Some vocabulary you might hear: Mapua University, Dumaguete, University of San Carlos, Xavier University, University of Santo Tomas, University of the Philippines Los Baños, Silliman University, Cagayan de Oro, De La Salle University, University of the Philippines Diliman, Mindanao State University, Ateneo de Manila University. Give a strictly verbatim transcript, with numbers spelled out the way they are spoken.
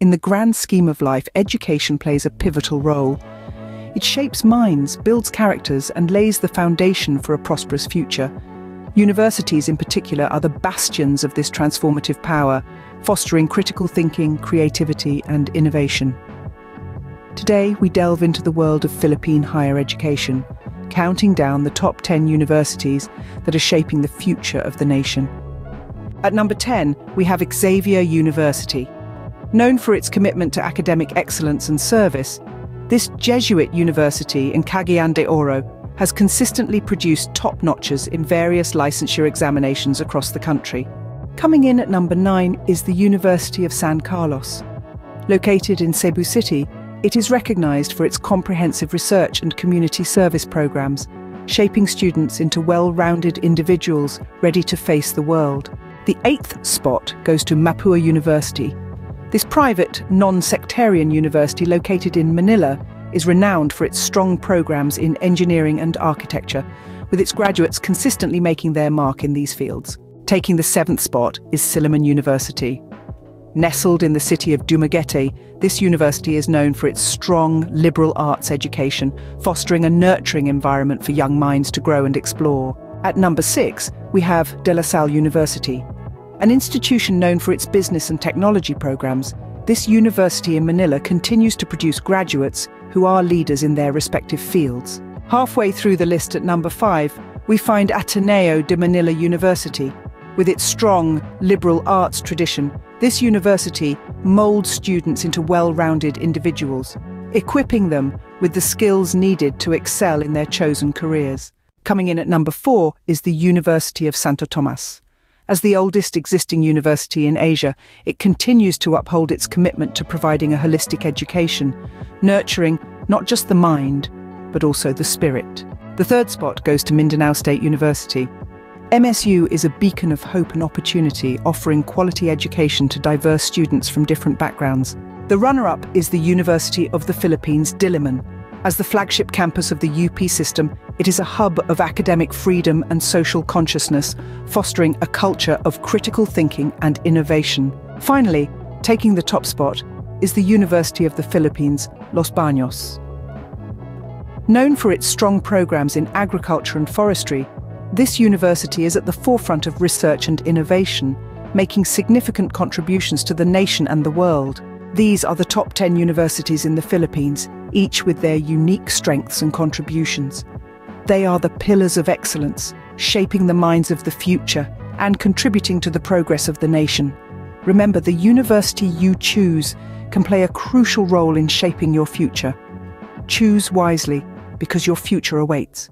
In the grand scheme of life, education plays a pivotal role. It shapes minds, builds characters, and lays the foundation for a prosperous future. Universities in particular are the bastions of this transformative power, fostering critical thinking, creativity, and innovation. Today, we delve into the world of Philippine higher education, counting down the top ten universities that are shaping the future of the nation. At number ten, we have Xavier University. Known for its commitment to academic excellence and service, this Jesuit university in Cagayan de Oro has consistently produced top notchers in various licensure examinations across the country. Coming in at number nine is the University of San Carlos. Located in Cebu City, it is recognized for its comprehensive research and community service programs, shaping students into well-rounded individuals ready to face the world. The eighth spot goes to Mapua University. This private, non-sectarian university located in Manila is renowned for its strong programs in engineering and architecture, with its graduates consistently making their mark in these fields. Taking the seventh spot is Silliman University. Nestled in the city of Dumaguete, this university is known for its strong liberal arts education, fostering a nurturing environment for young minds to grow and explore. At number six, we have De La Salle University. An institution known for its business and technology programs, this university in Manila continues to produce graduates who are leaders in their respective fields. Halfway through the list at number five, we find Ateneo de Manila University. With its strong liberal arts tradition, this university molds students into well-rounded individuals, equipping them with the skills needed to excel in their chosen careers. Coming in at number four is the University of Santo Tomas. As the oldest existing university in Asia, it continues to uphold its commitment to providing a holistic education, nurturing not just the mind, but also the spirit. The third spot goes to Mindanao State University. M S U is a beacon of hope and opportunity, offering quality education to diverse students from different backgrounds. The runner-up is the University of the Philippines Diliman. As the flagship campus of the U P system, it is a hub of academic freedom and social consciousness, fostering a culture of critical thinking and innovation. Finally, taking the top spot is the University of the Philippines Los Baños. Known for its strong programs in agriculture and forestry, this university is at the forefront of research and innovation, making significant contributions to the nation and the world. These are the top ten universities in the Philippines, each with their unique strengths and contributions. They are the pillars of excellence, shaping the minds of the future and contributing to the progress of the nation. Remember, the university you choose can play a crucial role in shaping your future. Choose wisely, because your future awaits.